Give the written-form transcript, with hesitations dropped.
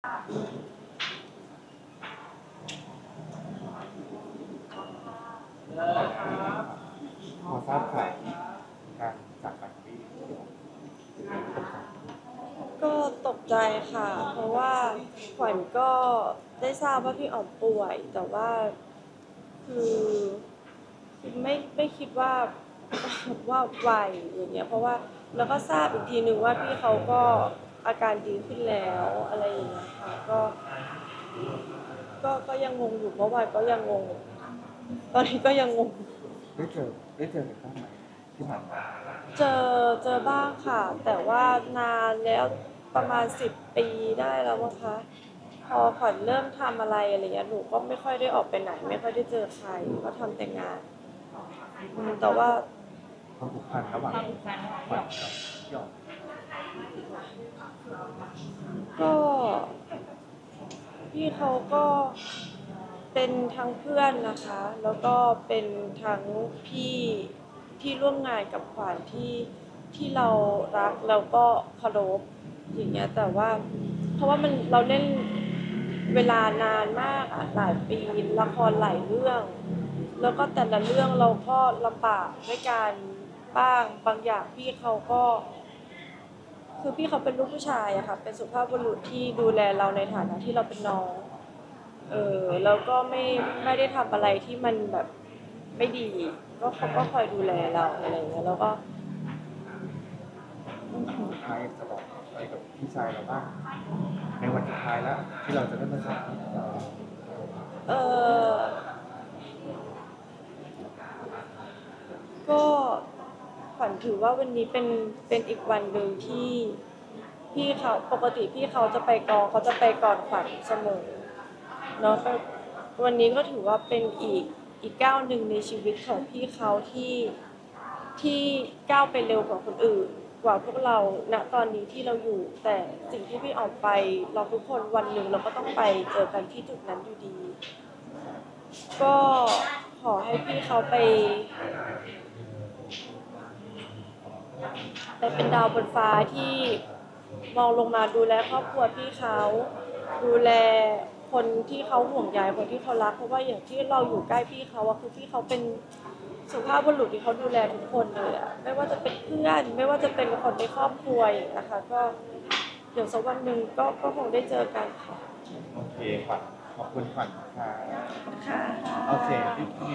ก็ตกใจค่ะเพราะว่าขวัญก็ได้ทราบว่าพี่อ๋อมป่วยแต่ว่าคือไม่คิดว่าไวอย่างเงี้ยเพราะว่าแล้วก็ทราบอีกทีนึงว่าพี่เขาก็อาการดีขึ้นแล้วอะไรอย่างเงี้ยค่ะก็ยังงงอยู่เมื่อวานก็ยังงงตอนนี้ก็ยังงงได้เจอกันบ้างไหมที่ผ่านมาเจอบ้างค่ะแต่ว่านานแล้วประมาณ10 ปีได้แล้วนะคะพอขวัญเริ่มทำอะไรอะไรเงี้ยหนูก็ไม่ค่อยได้ออกไปไหนไม่ค่อยได้เจอใครก็ทำแต่งานแต่ว่าความผูกพันระหว่างก็พี่เขาก็เป็นทั้งเพื่อนนะคะแล้วก็เป็นทั้งพี่ที่ร่วมงานกับขวัญที่เรารักแล้วก็เคารพอย่างเงี้ยแต่ว่าเพราะว่ามันเราเล่นเวลานานมากอ่ะหลายปีละครหลายเรื่องแล้วก็แต่ละเรื่องเราก็ลำบากด้วยกันบ้างบางอย่างพี่เขาก็คือพี่เขาเป็นลูกผู้ชายอะค่ะเป็นสุภาพบุรุษที่ดูแลเราในฐานะที่เราเป็นน้องแล้วก็ไม่ได้ทำอะไรที่มันแบบไม่ดีก็เขาก็คอยดูแลเราอะไรเงี้ยแล้วก็ใครจะบอกอะไรกับพี่ชายเราบ้างในวันสุดท้ายแล้วที่เราจะได้มาจากก็ขวัญถือว่าวันนี้เป็นอีกวันหนึ่งที่พี่เขาปกติพี่เขาจะไปกองเขาจะไปก่อนขวัญเสมอเนาะวันนี้ก็ถือว่าเป็นอีกก้าวหนึ่งในชีวิตของพี่เขาที่ก้าวไปเร็วกว่าคนอื่นกว่าพวกเราณตอนนี้ที่เราอยู่แต่สิ่งที่พี่ออกไปเราทุกคนวันหนึ่งเราก็ต้องไปเจอกันที่จุดนั้นอยู่ดีก็ขอให้พี่เขาไปเป็นดาวบนฟ้าที่มองลงมาดูแลครอบครัวพี่เขาดูแลคนที่เขาห่วงใยคนที่เขารักเพราะว่าอย่างที่เราอยู่ใกล้พี่เขาอะคือพี่เขาเป็นสุภาพบุรุษที่เขาดูแลทุกคนเลยอะไม่ว่าจะเป็นเพื่อนไม่ว่าจะเป็นคนในครอบครัวอย่างนะคะก็เดี๋ยวสักวันหนึ่งก็คงได้เจอกันค่ะโอเคขวัญขอบคุณขวัญค่ะโอเค